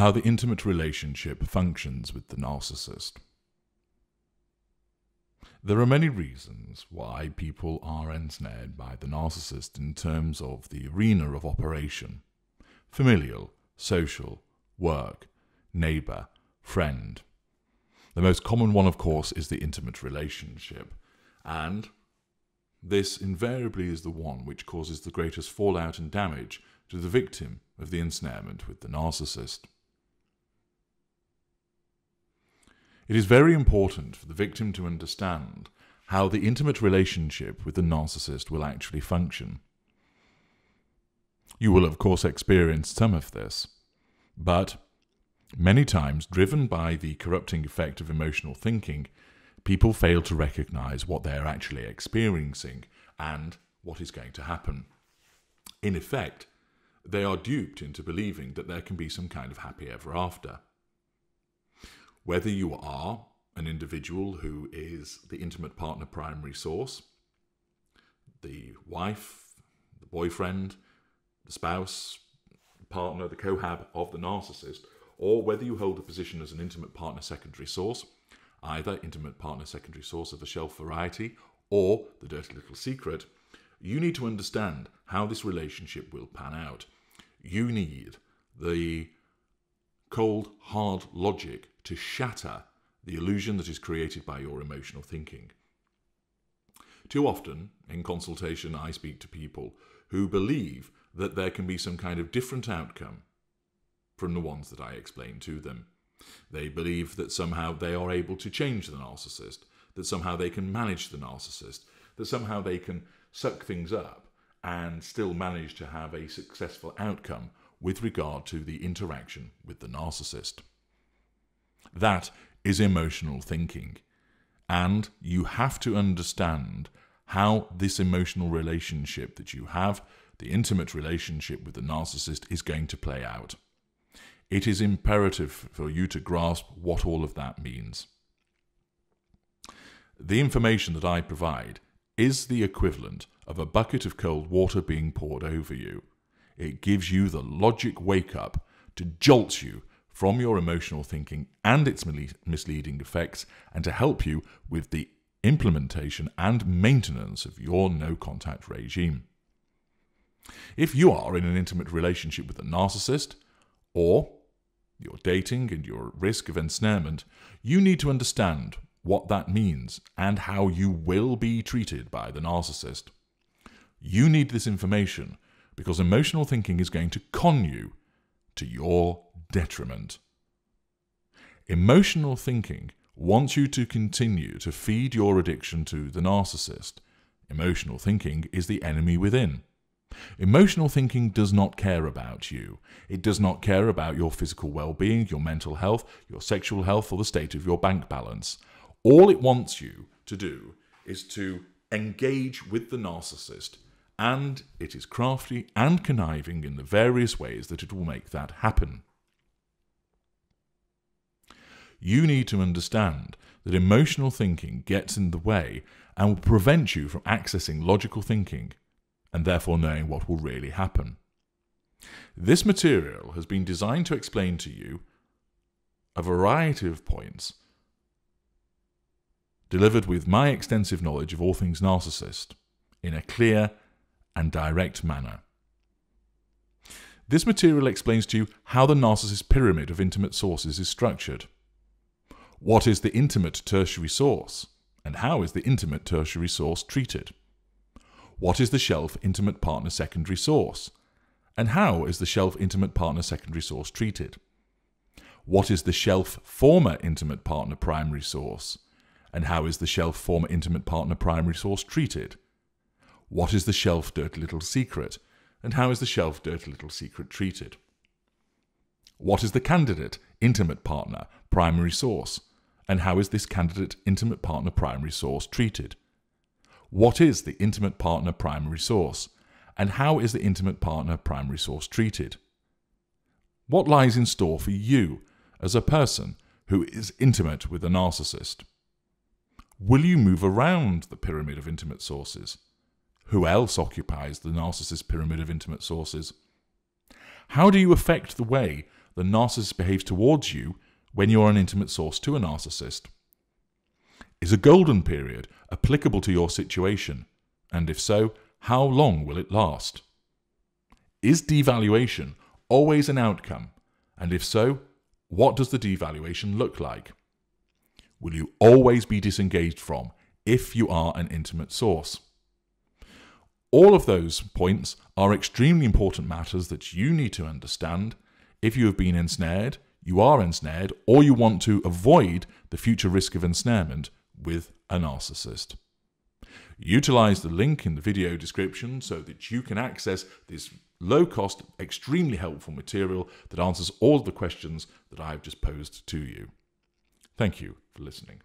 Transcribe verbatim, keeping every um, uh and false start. how the intimate relationship functions with the narcissist. There are many reasons why people are ensnared by the narcissist in terms of the arena of operation: familial, social, work, neighbor, friend. The most common one, of course, is the intimate relationship, and this invariably is the one which causes the greatest fallout and damage to the victim of the ensnarement with the narcissist. It is very important for the victim to understand how the intimate relationship with the narcissist will actually function. You will, of course, experience some of this, but many times, driven by the corrupting effect of emotional thinking, people fail to recognize what they are actually experiencing and what is going to happen. In effect, they are duped into believing that there can be some kind of happy ever after. Whether you are an individual who is the intimate partner primary source, the wife, the boyfriend, the spouse, the partner, the cohab of the narcissist, or whether you hold a position as an intimate partner secondary source, either intimate partner secondary source of the shelf variety or the dirty little secret, you need to understand how this relationship will pan out. You need the cold, hard logic to shatter the illusion that is created by your emotional thinking. Too often, in consultation, I speak to people who believe that there can be some kind of different outcome from the ones that I explain to them. They believe that somehow they are able to change the narcissist, that somehow they can manage the narcissist, that somehow they can suck things up and still manage to have a successful outcome with regard to the interaction with the narcissist. That is emotional thinking, and you have to understand how this emotional relationship that you have, the intimate relationship with the narcissist, is going to play out. It is imperative for you to grasp what all of that means. The information that I provide is the equivalent of a bucket of cold water being poured over you. It gives you the logic wake-up to jolt you from your emotional thinking and its misleading effects, and to help you with the implementation and maintenance of your no-contact regime. If you are in an intimate relationship with a narcissist, or you're dating and you're at risk of ensnarement, you need to understand what that means and how you will be treated by the narcissist. You need this information because emotional thinking is going to con you to your detriment. Emotional thinking wants you to continue to feed your addiction to the narcissist. Emotional thinking is the enemy within. Emotional thinking does not care about you. It does not care about your physical well-being, your mental health, your sexual health, or the state of your bank balance. All it wants you to do is to engage with the narcissist, and it is crafty and conniving in the various ways that it will make that happen. You need to understand that emotional thinking gets in the way and will prevent you from accessing logical thinking, and therefore knowing what will really happen. This material has been designed to explain to you a variety of points, delivered with my extensive knowledge of all things narcissist, in a clear and direct manner. This material explains to you how the narcissist pyramid of intimate sources is structured. What is the intimate tertiary source, and how is the intimate tertiary source treated? What is the shelf intimate partner secondary source, and how is the shelf intimate partner secondary source treated? What is the shelf former intimate partner primary source, and how is the shelf former intimate partner primary source treated? What is the shelf dirty little secret, and how is the shelf dirty little secret treated? What is the candidate intimate partner primary source, and how is this candidate intimate partner primary source treated? What is the intimate partner primary source, and how is the intimate partner primary source treated? What lies in store for you as a person who is intimate with a narcissist? Will you move around the pyramid of intimate sources? Who else occupies the narcissist pyramid of intimate sources? How do you affect the way the narcissist behaves towards you when you're an intimate source to a narcissist. Is a golden period applicable to your situation? And if so, how long will it last? Is devaluation always an outcome? And if so, what does the devaluation look like? Will you always be disengaged from if you are an intimate source? All of those points are extremely important matters that you need to understand if you have been ensnared, you are ensnared, or you want to avoid the future risk of ensnarement with a narcissist. Utilize the link in the video description so that you can access this low-cost, extremely helpful material that answers all the questions that I've just posed to you. Thank you for listening.